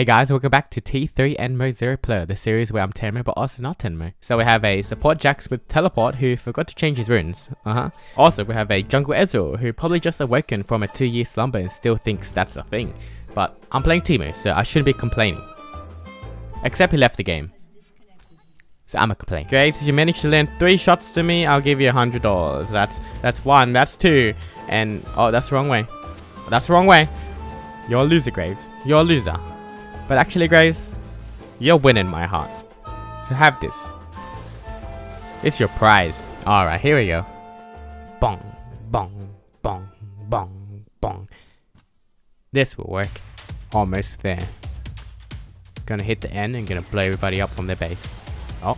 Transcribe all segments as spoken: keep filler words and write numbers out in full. Hey guys, welcome back to T three N M zero plyr, the series where I'm T N M, but also not T N M. So we have a support Jax with Teleport who forgot to change his runes. Uh-huh. Also, we have a jungle Ezreal who probably just awoken from a two year slumber and still thinks that's a thing. But I'm playing Teemo, so I shouldn't be complaining. Except he left the game. So I'ma complain. Graves, if you manage to land three shots to me, I'll give you a hundred dollars. That's that's one, that's two, and oh, that's the wrong way. That's the wrong way. You're a loser, Graves. You're a loser. But actually, Graves, you're winning my heart. So have this. It's your prize. Alright, here we go. Bong, bong, bong, bong, bong. This will work. Almost there. Gonna hit the end and gonna blow everybody up from their base. Oh.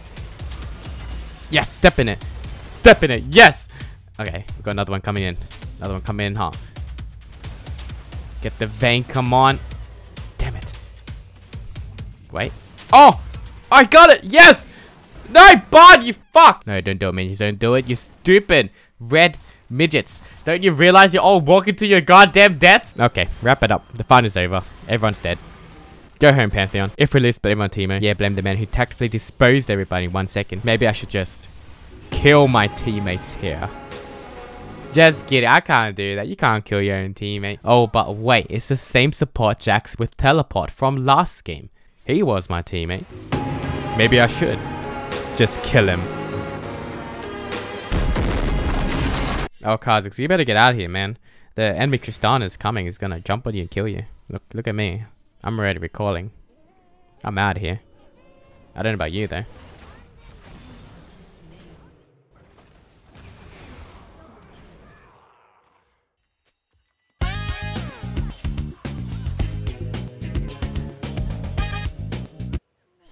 Yes, step in it. Step in it, yes! Okay, we've got another one coming in. Another one coming in, huh? Get the vein, come on. Wait. Oh! I got it! Yes! No, Bard, you fuck! No, don't do it, man. You don't do it. You stupid red midgets. Don't you realize you're all walking to your goddamn death? Okay, wrap it up. The fun is over. Everyone's dead. Go home, Pantheon. If we lose, blame on Teemo. Yeah, blame the man who tactfully disposed everybody in one second. Maybe I should just kill my teammates here. Just kidding. I can't do that. You can't kill your own teammate. Oh, but wait. It's the same support Jax with Teleport from last game. He was my teammate. Maybe I should just kill him. Oh, Kha'Zix, you better get out of here, man. The enemy Tristan is coming. He's gonna jump on you and kill you. Look, look at me. I'm already recalling. I'm out of here. I don't know about you, though.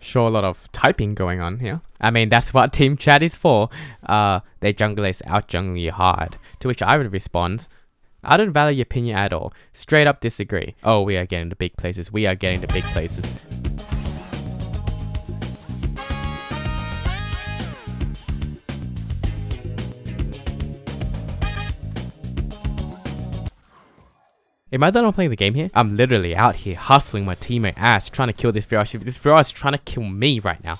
Sure, a lot of typing going on here. I mean, that's what team chat is for. Uh, they junglers out jungle you hard. To which I would respond, I don't value your opinion at all. Straight up disagree. Oh, we are getting to big places. We are getting to big places. Am I done on playing the game here? I'm literally out here hustling my teammate Ash, trying to kill this Vera. This Vera is trying to kill me right now.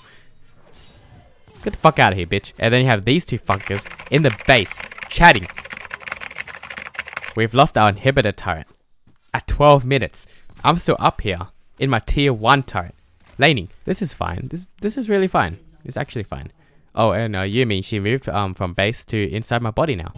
Get the fuck out of here, bitch. And then you have these two fuckers in the base, chatting. We've lost our inhibitor turret. At twelve minutes, I'm still up here in my tier one turret. Laning, this is fine. This, this is really fine. It's actually fine. Oh, and uh, Yumi, she moved um, from base to inside my body now.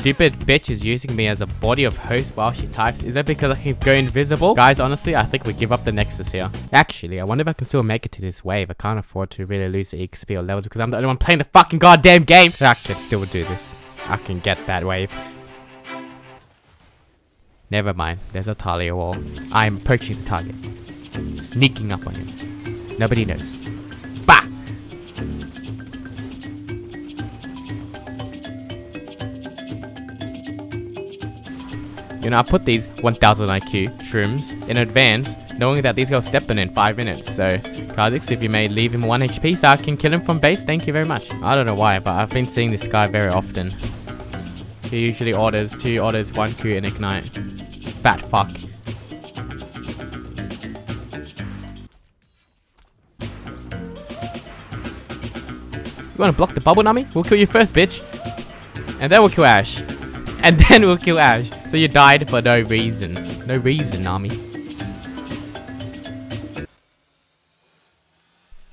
Stupid bitch is using me as a body of host while she types. Is that because I can go invisible? Guys, honestly, I think we give up the Nexus here. Actually, I wonder if I can still make it to this wave. I can't afford to really lose the X P or levels because I'm the only one playing the fucking goddamn game. I can still do this. I can get that wave. Never mind. There's a Talia wall. I'm approaching the target. Sneaking up on him. Nobody knows. Bah! You know, I put these one thousand I Q shrooms in advance, knowing that these guys step in in five minutes. So, Kha'Zix, if you may, leave him one H P so I can kill him from base. Thank you very much. I don't know why, but I've been seeing this guy very often. He usually orders two orders, one Q, and ignite. Fat fuck. You wanna block the bubble, Nami? We'll kill you first, bitch. And then we'll kill Ash. And then we'll kill Ash. So you died for no reason. No reason, Nami.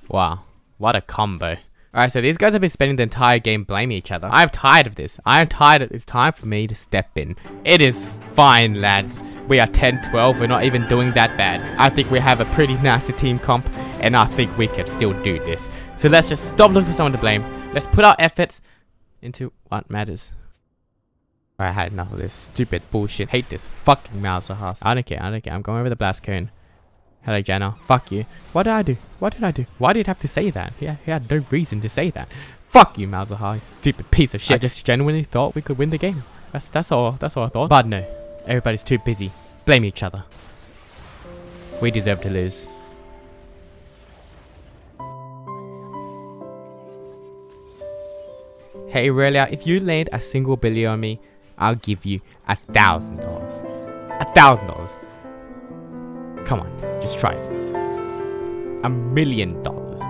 Wow. What a combo. Alright, so these guys have been spending the entire game blaming each other. I'm tired of this. I'm tired of it. It's time for me to step in. It is fine, lads. We are ten twelve. We're not even doing that bad. I think we have a pretty nasty team comp. And I think we can still do this. So let's just stop looking for someone to blame. Let's put our efforts into what matters. I had enough of this stupid bullshit. Hate this fucking Malzahar. I don't care, I don't care. I'm going over the blast cone. Hello, Janna. Fuck you. What did I do? What did I do? Why did you have to say that? He had, he had no reason to say that. Fuck you, Malzahar, stupid piece of shit. I just genuinely thought we could win the game. That's that's all. That's all I thought. But no, everybody's too busy. Blame each other. We deserve to lose. Hey, Aurelia, if you land a single billy on me, I'll give you a thousand dollars. A thousand dollars. Come on, just try it. A million dollars.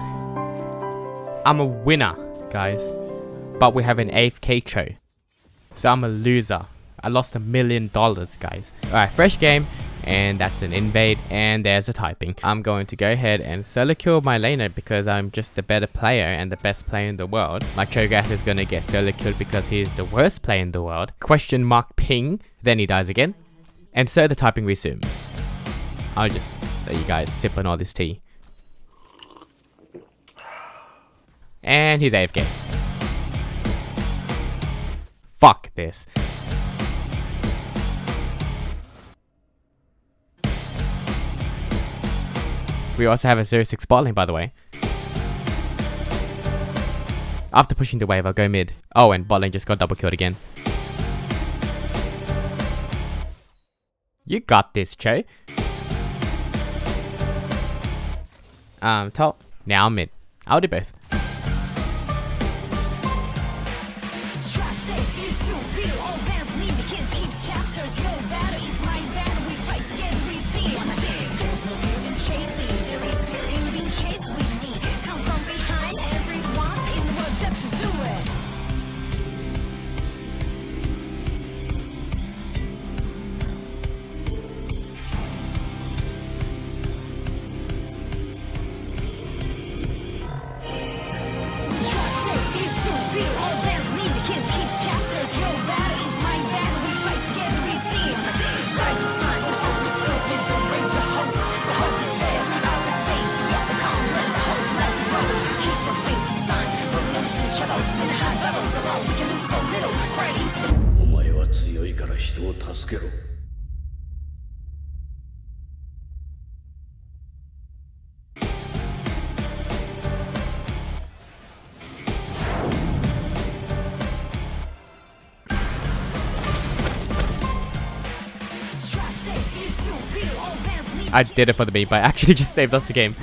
I'm a winner, guys. But we have an A F K Cho. So I'm a loser. I lost a million dollars, guys. Alright, fresh game. And that's an invade. And there's a typing. I'm going to go ahead and solo kill my laner because I'm just the better player and the best player in the world. My Cho'Gath is going to get solo killed because he is the worst player in the world. Question mark ping. Then he dies again. And so the typing resumes. I'll just let you guys sip on all this tea. And he's A F K. Fuck this. We also have a zero six bot lane, by the way. After pushing the wave, I'll go mid. Oh, and bot lane just got double killed again. You got this, Cho. Um, top. Now I'm mid. I'll do both. I did it for the meme, but I actually just saved us the game.